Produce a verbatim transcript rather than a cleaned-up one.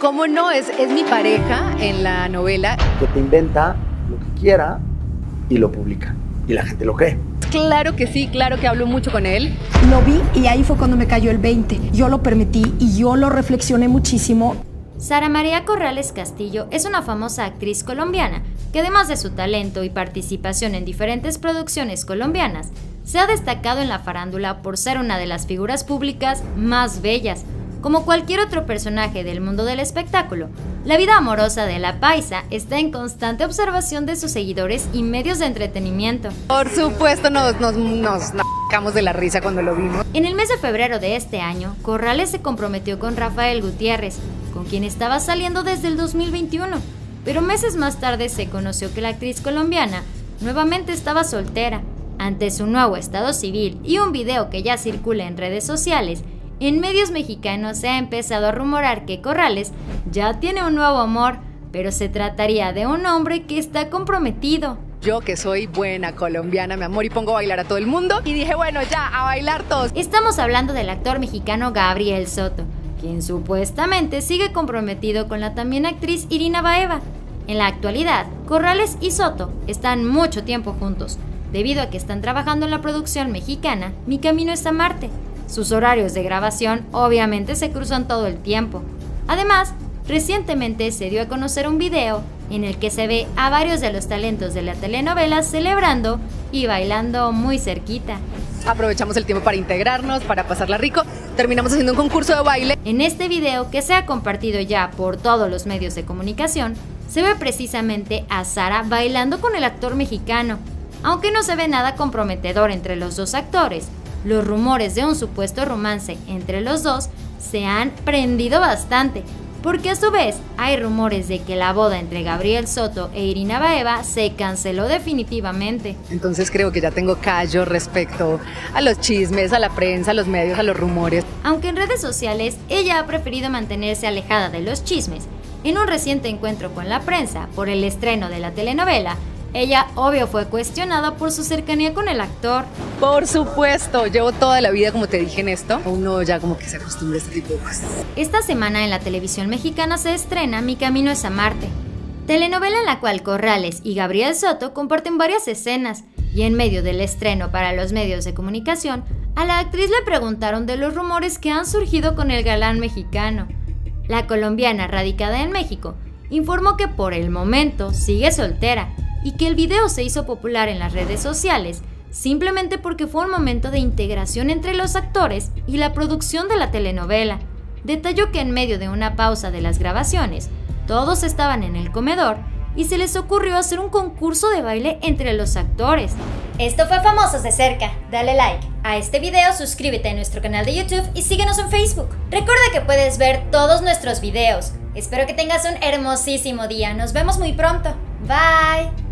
¿Cómo no? Es, es mi pareja en la novela. Que te inventa lo que quiera y lo publica. Y la gente lo cree. Claro que sí, claro que hablo mucho con él. Lo vi y ahí fue cuando me cayó el veinte. Yo lo permití y yo lo reflexioné muchísimo. Sara María Corrales Castillo es una famosa actriz colombiana que, además de su talento y participación en diferentes producciones colombianas, se ha destacado en la farándula por ser una de las figuras públicas más bellas. Como cualquier otro personaje del mundo del espectáculo, la vida amorosa de la paisa está en constante observación de sus seguidores y medios de entretenimiento. Por supuesto nos nos nos cagamos de la risa cuando lo vimos. En el mes de febrero de este año, Corrales se comprometió con Rafael Gutiérrez, con quien estaba saliendo desde el dos mil veintiuno, pero meses más tarde se conoció que la actriz colombiana nuevamente estaba soltera. Ante su nuevo estado civil y un video que ya circula en redes sociales, en medios mexicanos se ha empezado a rumorar que Corrales ya tiene un nuevo amor, pero se trataría de un hombre que está comprometido. Yo que soy buena colombiana, mi amor, y pongo a bailar a todo el mundo, y dije, bueno, ya, a bailar todos. Estamos hablando del actor mexicano Gabriel Soto, quien supuestamente sigue comprometido con la también actriz Irina Baeva. En la actualidad, Corrales y Soto están mucho tiempo juntos, debido a que están trabajando en la producción mexicana Mi Camino es a Marte. Sus horarios de grabación obviamente se cruzan todo el tiempo. Además, recientemente se dio a conocer un video en el que se ve a varios de los talentos de la telenovela celebrando y bailando muy cerquita. Aprovechamos el tiempo para integrarnos, para pasarla rico, terminamos haciendo un concurso de baile. En este video, que se ha compartido ya por todos los medios de comunicación, se ve precisamente a Sara bailando con el actor mexicano. Aunque no se ve nada comprometedor entre los dos actores, los rumores de un supuesto romance entre los dos se han prendido bastante, porque a su vez hay rumores de que la boda entre Gabriel Soto e Irina Baeva se canceló definitivamente. Entonces creo que ya tengo callo respecto a los chismes, a la prensa, a los medios, a los rumores. Aunque en redes sociales ella ha preferido mantenerse alejada de los chismes, en un reciente encuentro con la prensa por el estreno de la telenovela, ella, obvio, fue cuestionada por su cercanía con el actor. Por supuesto, llevo toda la vida, como te dije, en esto. Uno ya como que se acostumbra a este tipo de cosas. Esta semana en la televisión mexicana se estrena Mi Camino es a Marte, telenovela en la cual Corrales y Gabriel Soto comparten varias escenas. Y en medio del estreno para los medios de comunicación, a la actriz le preguntaron de los rumores que han surgido con el galán mexicano. La colombiana, radicada en México, informó que por el momento sigue soltera y que el video se hizo popular en las redes sociales simplemente porque fue un momento de integración entre los actores y la producción de la telenovela. Detalló que en medio de una pausa de las grabaciones, todos estaban en el comedor y se les ocurrió hacer un concurso de baile entre los actores. Esto fue Famosos de Cerca. Dale like a este video, suscríbete a nuestro canal de YouTube y síguenos en Facebook. Recuerda que puedes ver todos nuestros videos. Espero que tengas un hermosísimo día. Nos vemos muy pronto. Bye.